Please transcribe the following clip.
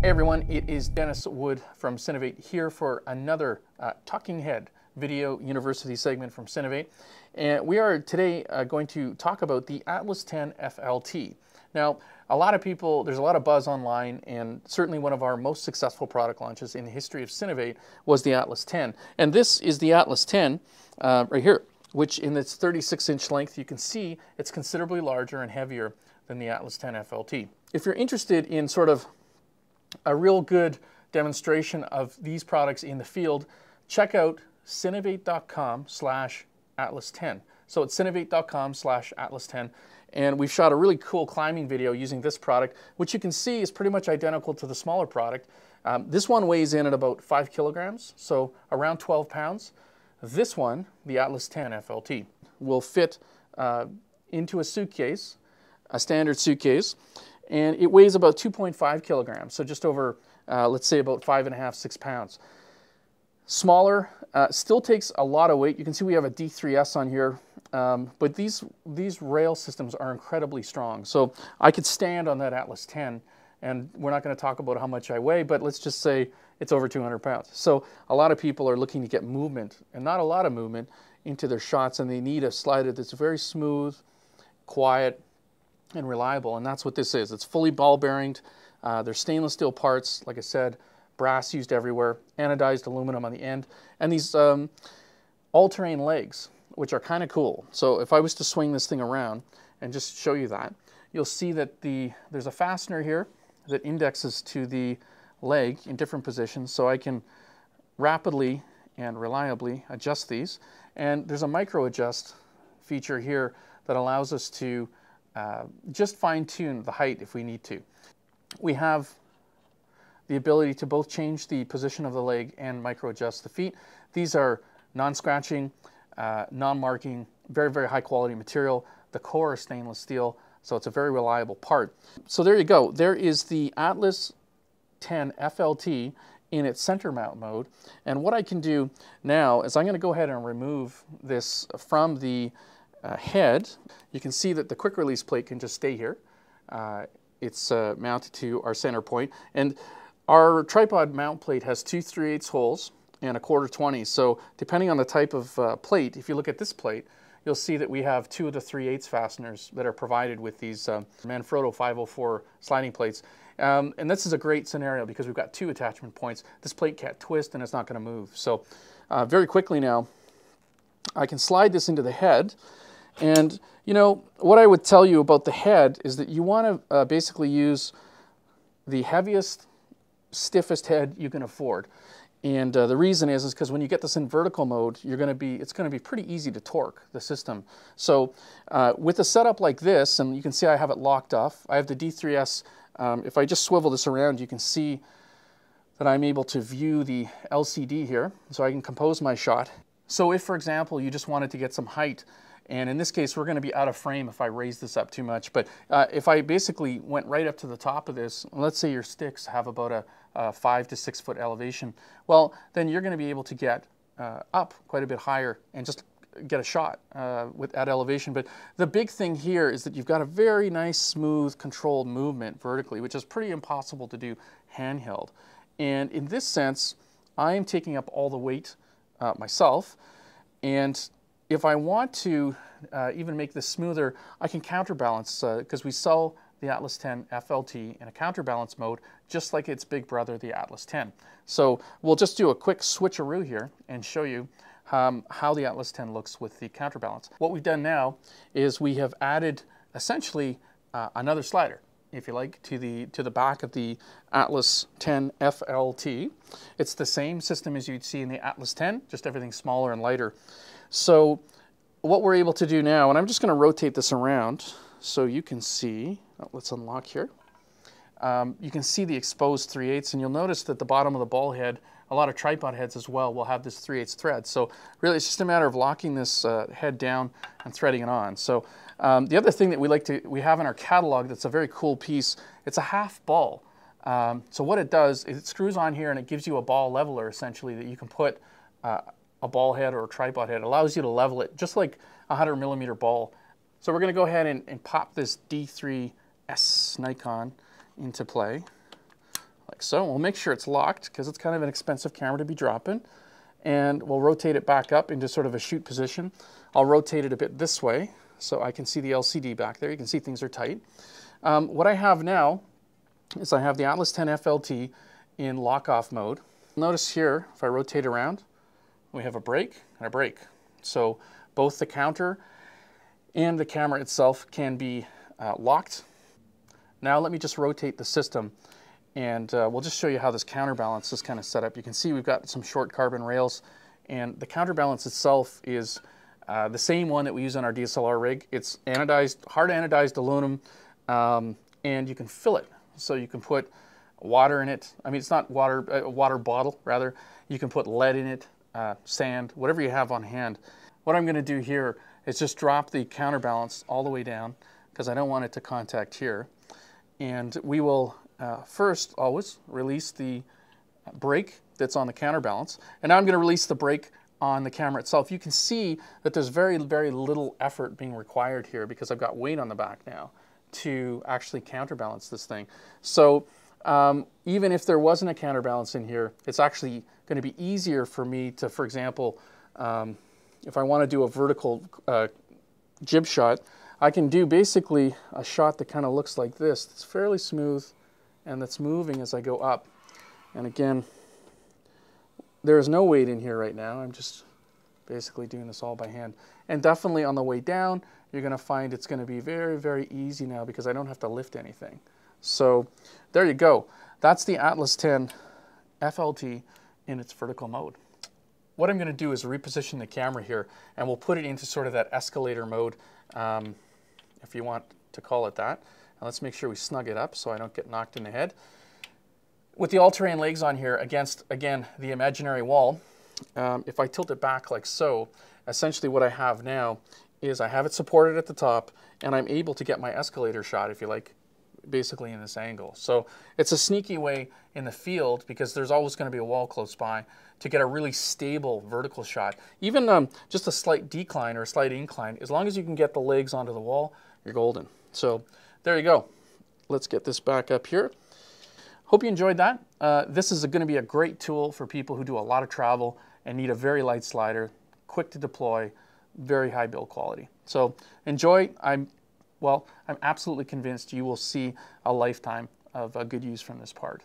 Hey everyone, it is Dennis Wood from Cinevate here for another Talking Head Video University segment from Cinevate. And we are today going to talk about the Atlas 10 FLT. Now, a lot of people, there's a lot of buzz online, and certainly one of our most successful product launches in the history of Cinevate was the Atlas 10. And this is the Atlas 10 right here, which in its 36-inch length, you can see it's considerably larger and heavier than the Atlas 10 FLT. If you're interested in sort of a real good demonstration of these products in the field, check out cinevate.com/atlas10. So it's cinevate.com/atlas10. And we've shot a really cool climbing video using this product, which you can see is pretty much identical to the smaller product. This one weighs in at about 5 kilograms, so around 12 pounds. This one, the Atlas 10 FLT, will fit into a suitcase, a standard suitcase, and it weighs about 2.5 kilograms, so just over, let's say about 5.5, 6 pounds. Smaller, still takes a lot of weight. You can see we have a D3S on here, but these rail systems are incredibly strong. So I could stand on that Atlas 10, and we're not gonna talk about how much I weigh, but let's just say it's over 200 pounds. So a lot of people are looking to get movement, and not a lot of movement, into their shots, and they need a slider that's very smooth, quiet, and reliable, and that's what this is. It's fully ball bearinged. They're stainless steel parts, like I said, brass used everywhere, anodized aluminum on the end, and these all-terrain legs, which are kind of cool. So if I was to swing this thing around and just show you that, you'll see that there's a fastener here that indexes to the leg in different positions, so I can rapidly and reliably adjust these. And there's a micro adjust feature here that allows us to just fine-tune the height if we need to. We have the ability to both change the position of the leg and micro-adjust the feet. These are non-scratching, non-marking, very, very high-quality material. The core is stainless steel, so it's a very reliable part. So there you go. There is the Atlas 10 FLT in its center mount mode. And what I can do now is I'm going to go ahead and remove this from the head. You can see that the quick release plate can just stay here. It's mounted to our center point, and our tripod mount plate has two 3/8 holes and a quarter 20. So depending on the type of plate, if you look at this plate, you'll see that we have two of the 3/8 fasteners that are provided with these Manfrotto 504 sliding plates. And this is a great scenario because we've got two attachment points. This plate can't twist and it's not going to move. So very quickly now, I can slide this into the head. And, you know, what I would tell you about the head is that you want to basically use the heaviest, stiffest head you can afford. And the reason is because when you get this in vertical mode, it's going to be pretty easy to torque the system. So with a setup like this, and you can see I have it locked off. I have the D3S. If I just swivel this around, you can see that I'm able to view the LCD here. So I can compose my shot. So if, for example, you just wanted to get some height, and in this case, we're going to be out of frame if I raise this up too much. But if I basically went right up to the top of this, let's say your sticks have about a 5 to 6 foot elevation, well, then you're going to be able to get up quite a bit higher and just get a shot with that elevation. But the big thing here is that you've got a very nice, smooth, controlled movement vertically, which is pretty impossible to do handheld. And in this sense, I am taking up all the weight myself. And if I want to even make this smoother, I can counterbalance, because we sell the Atlas 10 FLT in a counterbalance mode, just like its big brother, the Atlas 10. So we'll just do a quick switcheroo here and show you how the Atlas 10 looks with the counterbalance. What we've done now is we have added essentially another slider, if you like, to the back of the Atlas 10 FLT. It's the same system as you'd see in the Atlas 10, just everything smaller and lighter. So what we're able to do now, and I'm just going to rotate this around so you can see, let's unlock here. You can see the exposed 3/8, and you'll notice that the bottom of the ball head, a lot of tripod heads as well, will have this 3/8 thread. So really it's just a matter of locking this head down and threading it on. So the other thing that we have in our catalog that's a very cool piece, it's a half ball. So what it does is it screws on here and it gives you a ball leveler essentially that you can put a ball head or a tripod head. It allows you to level it just like a 100mm ball. So we're going to go ahead and pop this D3S Nikon into play. like so. We'll make sure it's locked because it's kind of an expensive camera to be dropping. And we'll rotate it back up into sort of a shoot position. I'll rotate it a bit this way so I can see the LCD back there. You can see things are tight. What I have now is I have the Atlas 10 FLT in lock-off mode. Notice here, if I rotate around, we have a break and a break. So both the counter and the camera itself can be locked. Now let me just rotate the system and we'll just show you how this counterbalance is kind of set up. You can see we've got some short carbon rails, and the counterbalance itself is the same one that we use on our DSLR rig. It's anodized, hard anodized aluminum, and you can fill it. So you can put water in it. I mean, it's not water, a water bottle rather. You can put lead in it, sand, whatever you have on hand. What I'm gonna do here is just drop the counterbalance all the way down because I don't want it to contact here. And we will first always release the brake that's on the counterbalance. And now I'm gonna release the brake on the camera itself. You can see that there's very, very little effort being required here because I've got weight on the back now to actually counterbalance this thing. So even if there wasn't a counterbalance in here, it's actually gonna be easier for me to, for example, if I wanna do a vertical jib shot, I can do basically a shot that kind of looks like this. It's fairly smooth and that's moving as I go up. And again, there is no weight in here right now. I'm just basically doing this all by hand. And definitely on the way down, you're gonna find it's gonna be very, very easy now because I don't have to lift anything. So there you go. That's the Atlas 10 FLT in its vertical mode. What I'm gonna do is reposition the camera here and we'll put it into sort of that escalator mode, if you want to call it that. And let's make sure we snug it up so I don't get knocked in the head. With the all-terrain legs on here against, again, the imaginary wall, if I tilt it back like so, essentially what I have now is I have it supported at the top and I'm able to get my escalator shot, if you like, basically in this angle. So it's a sneaky way in the field because there's always going to be a wall close by to get a really stable vertical shot. Even just a slight decline or a slight incline, as long as you can get the legs onto the wall, you're golden. So there you go. Let's get this back up here. Hope you enjoyed that. This is going to be a great tool for people who do a lot of travel and need a very light slider, quick to deploy, very high build quality. So enjoy. Well, I'm absolutely convinced you will see a lifetime of good use from this part.